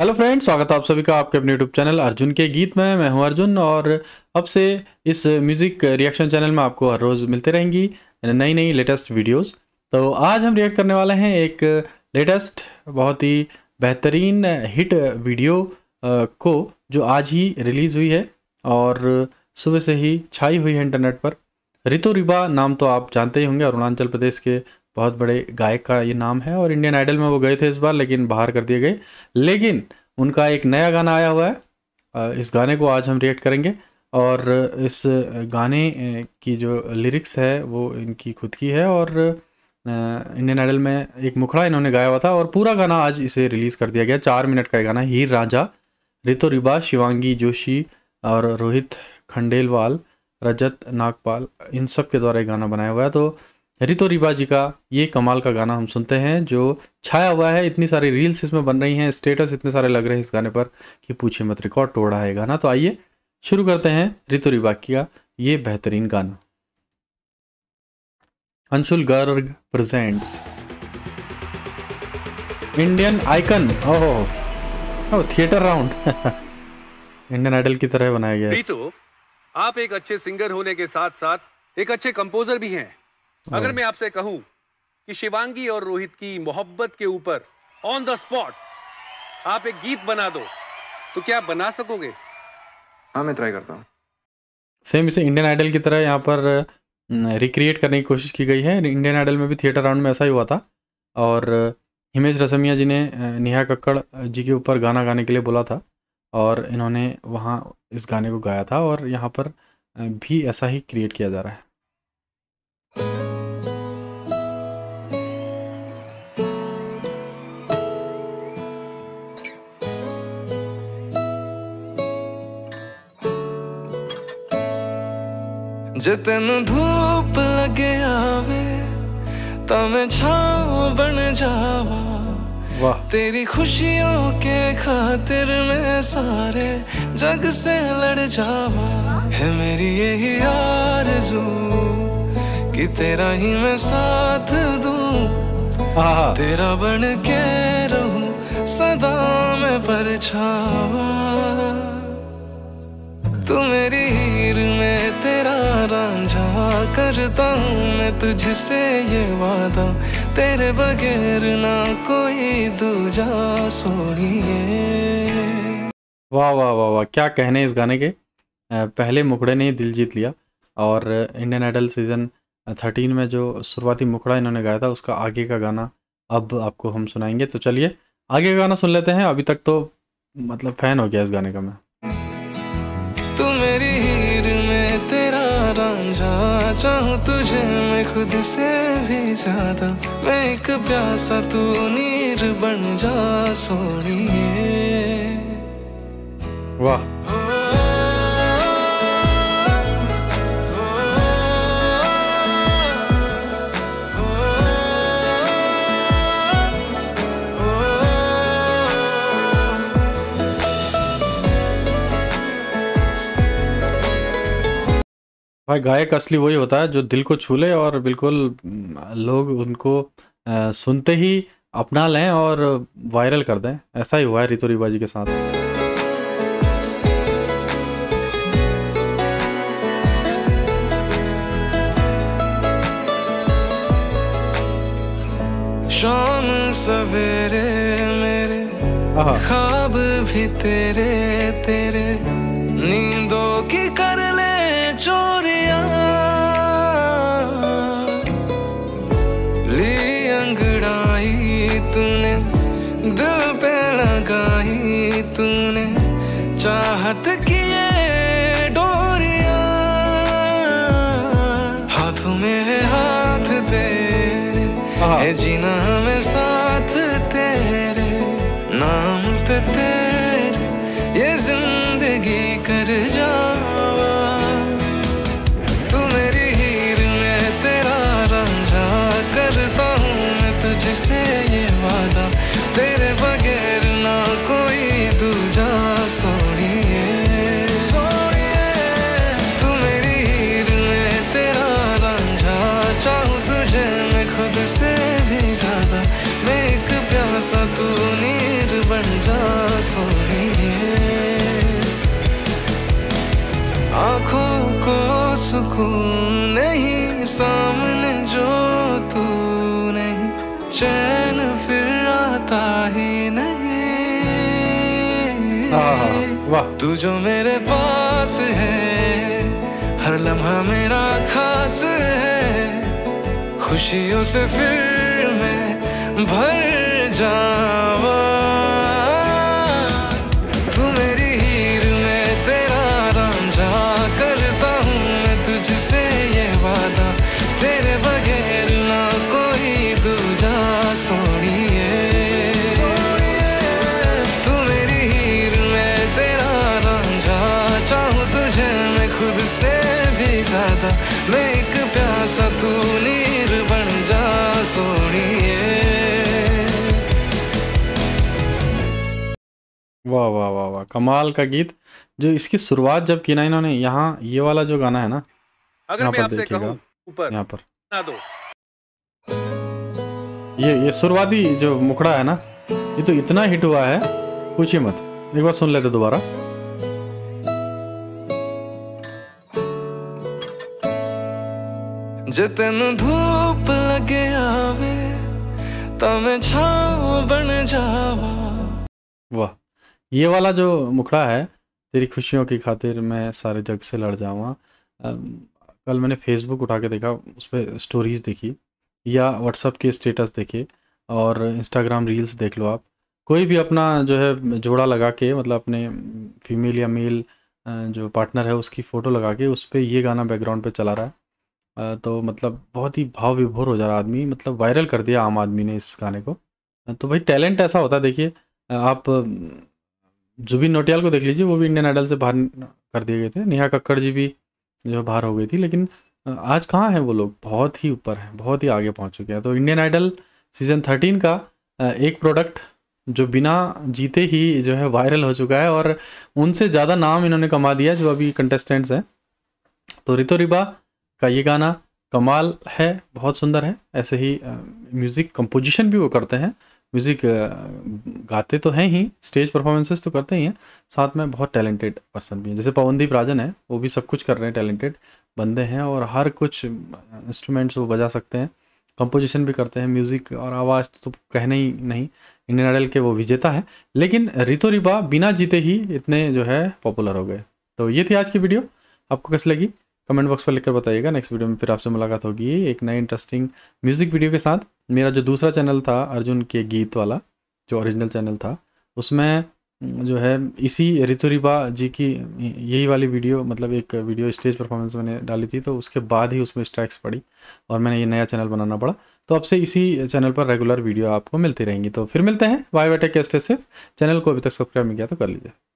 Hello friends, स्वागत है आप सभी का आपके अपने यूट्यूब चैनल अर्जुन के गीत में। मैं हूं अर्जुन और अब से इस म्यूज़िक रिएक्शन चैनल में आपको हर रोज़ मिलते रहेंगी नई नई लेटेस्ट वीडियोस। तो आज हम रिएक्ट करने वाले हैं एक लेटेस्ट बहुत ही बेहतरीन हिट वीडियो को, जो आज ही रिलीज़ हुई है और सुबह से ही छाई हुई है इंटरनेट पर। रितु रिबा नाम तो आप जानते ही होंगे, अरुणाचल प्रदेश के बहुत बड़े गायक का ये नाम है और इंडियन आइडल में वो गए थे इस बार, लेकिन बाहर कर दिए गए। लेकिन उनका एक नया गाना आया हुआ है, इस गाने को आज हम रिएक्ट करेंगे और इस गाने की जो लिरिक्स है वो इनकी खुद की है और इंडियन आइडल में एक मुखड़ा इन्होंने गाया हुआ था और पूरा गाना आज इसे रिलीज़ कर दिया गया। 4 मिनट का गाना। हीर रांझा, रितु रिबा, शिवांगी जोशी और रोहित खंडेलवाल, रजत नागपाल, इन सब के द्वारा गाना बनाया हुआ है। तो रितु रिबा जी का ये कमाल का गाना हम सुनते हैं जो छाया हुआ है। इतनी सारी रील्स इसमें बन रही हैं, स्टेटस इतने सारे लग रहे हैं इस गाने पर कि पूछिए मत, रिकॉर्ड तोड़ रहा है गाना। तो आइए शुरू करते हैं रितु रिबा का ये बेहतरीन गाना। Anshul Garg presents Indian icon. Oh, theatre round Indian idol की तरह बनाया गया है। रितु, आप एक अच्छे सिंगर होने के साथ साथ एक अच्छे कंपोजर भी हैं। अगर मैं आपसे कहूं कि शिवांगी और रोहित की मोहब्बत के ऊपर ऑन द स्पॉट आप एक गीत बना दो, तो क्या आप बना सकोगे? हाँ, मैं ट्राई करता हूँ। सेम इसे इंडियन आइडल की तरह यहाँ पर रिक्रिएट करने की कोशिश की गई है। इंडियन आइडल में भी थिएटर राउंड में ऐसा ही हुआ था और हिमेश रेशमिया जी ने नेहा कक्कड़ जी के ऊपर गाना गाने के लिए बोला था और इन्होंने वहाँ इस गाने को गाया था और यहाँ पर भी ऐसा ही क्रिएट किया जा रहा है। जतन धूप लगे आवे तब छाँव बन जावा। वाह। तेरी खुशियों के खातिर मैं सारे जग से लड़ जावा। है मेरी यही आरज़ू कि तेरा ही मैं साथ दूं, तेरा बन के रहूं सदा मैं परछावा। तू मेरी हीर में तेरा रांझा, करता हूँ मैं तुझसे ये वादा, तेरे बगैर ना कोई दूजा सोनिए। वाह वाह वाह वाह, क्या कहने इस गाने के। पहले मुखड़े ने ही दिल जीत लिया और इंडियन आइडल सीजन 13 में जो शुरुआती मुखड़ा इन्होंने गाया था उसका आगे का गाना अब आपको हम सुनाएंगे। तो चलिए आगे का गाना सुन लेते हैं। अभी तक तो मतलब फैन हो गया इस गाने का मैं। तू मेरी हीर में तेरा रांझा, चाहूं तुझे मैं खुद से भी ज्यादा, मैं एक प्यासा तू नीर बन जा सोनिए। वाह, भाई गायक असली वही होता है जो दिल को छू ले और बिल्कुल लोग उनको सुनते ही अपना लें और वायरल कर दें। ऐसा ही हुआ है रितु रिबा जी के साथ। शाम सवेरे मेरे ख्वाब भी तेरे, तेरे नींदों की कर ले चोरिया, ली अंगड़ाई तूने, दिल पे लगाई तूने, चाहत किए डोरिया, हाथों में है हाथ तेरे, है जीना हमें साथ तेरे, नाम पे तेरे ये जिंदगी कर जा। तुझसे ये वादा, तेरे बगैर ना कोई दूजा सोनिए सोनिए। तू मेरी हीर में तेरा रांझा, चाहूं तुझे मैं खुद से भी ज्यादा, मैं एक प्यासा तू नीर बन रांझा सोनिए, आँखों को सुकून नहीं सामने जो तू नहीं, चैन फिर आता ही नहीं। वाह, तू जो मेरे पास है हर लम्हा मेरा खास है, खुशियों से फिर मैं भर जावा। तू मेरी हीर में तेरा रांझा, करता हूँ मैं तुझसे ये वादा, तेरे बगैर ना कोई दूजा सोनिए। तू मेरी हीर में तेरा रांझा, चाहूँ तुझे मैं खुद से भी ज्यादा, मैं एक प्यासा तू नीर बन जा सोनिए। वाह वाह वाह वाह, कमाल का गीत। जो इसकी शुरुआत जब की ना इन्होंने, यहाँ ये वाला जो गाना है ना, अगर मैं आपसे कहूं ऊपर यहाँ पर ना दो, ये शुरुआती जो मुखड़ा है ना, ये तो इतना हिट हुआ है पूछिए मत। एक बार सुन लेते दोबारा। जितन धूप लगे आवे तमें छाँव बन जावा। वाह, ये वाला जो मुखड़ा है, तेरी खुशियों की खातिर मैं सारे जग से लड़ जाऊँगा। कल मैंने फेसबुक उठा के देखा, उस पर स्टोरीज़ देखी या व्हाट्सअप के स्टेटस देखे और इंस्टाग्राम रील्स देख लो आप। कोई भी अपना जो है जोड़ा लगा के, मतलब अपने फीमेल या मेल जो पार्टनर है उसकी फ़ोटो लगा के उस पर ये गाना बैकग्राउंड पे चला रहा है। तो मतलब बहुत ही भाव विभोर हो जा रहा आदमी, मतलब वायरल कर दिया आम आदमी ने इस गाने को। तो भाई टैलेंट ऐसा होता है। देखिए आप जुबिन नोटियाल को देख लीजिए, वो भी इंडियन आइडल से बाहर कर दिए गए थे। नेहा कक्कड़ जी भी जो बाहर हो गई थी, लेकिन आज कहाँ हैं वो लोग, बहुत ही ऊपर हैं, बहुत ही आगे पहुँच चुके हैं। तो इंडियन आइडल सीज़न 13 का एक प्रोडक्ट जो बिना जीते ही जो है वायरल हो चुका है और उनसे ज़्यादा नाम इन्होंने कमा दिया जो अभी कंटेस्टेंट्स हैं। तो रितो रिबा का ये गाना कमाल है, बहुत सुंदर है। ऐसे ही म्यूज़िक कंपोजिशन भी वो करते हैं, म्यूज़िक गाते तो हैं ही, स्टेज परफॉर्मेंसेस तो करते ही हैं, साथ में बहुत टैलेंटेड पर्सन भी हैं। जैसे पवनदीप राजन है, वो भी सब कुछ कर रहे हैं, टैलेंटेड बंदे हैं और हर कुछ इंस्ट्रूमेंट्स वो बजा सकते हैं, कंपोजिशन भी करते हैं, म्यूज़िक और आवाज़ तो कहने ही नहीं। इंडियन आइडल के वो विजेता है, लेकिन रितो रिबा बिना जीते ही इतने जो है पॉपुलर हो गए। तो ये थी आज की वीडियो, आपको कैसी लगी कमेंट बॉक्स पर लिखकर बताइएगा। नेक्स्ट वीडियो में फिर आपसे मुलाकात होगी एक नई इंटरेस्टिंग म्यूज़िक वीडियो के साथ। मेरा जो दूसरा चैनल था अर्जुन के गीत वाला, जो ओरिजिनल चैनल था, उसमें जो है इसी रितो रिबा जी की यही वाली वीडियो, मतलब एक वीडियो स्टेज परफॉर्मेंस मैंने डाली थी। तो उसके बाद ही उसमें स्ट्राइक्स पड़ी और मैंने ये नया चैनल बनाना पड़ा। तो अब से इसी चैनल पर रेगुलर वीडियो आपको मिलती रहेंगी। तो फिर मिलते हैं, bye bye, take care, stay safe. Channel को अभी तक सब्सक्राइब नहीं किया तो कर लीजिए।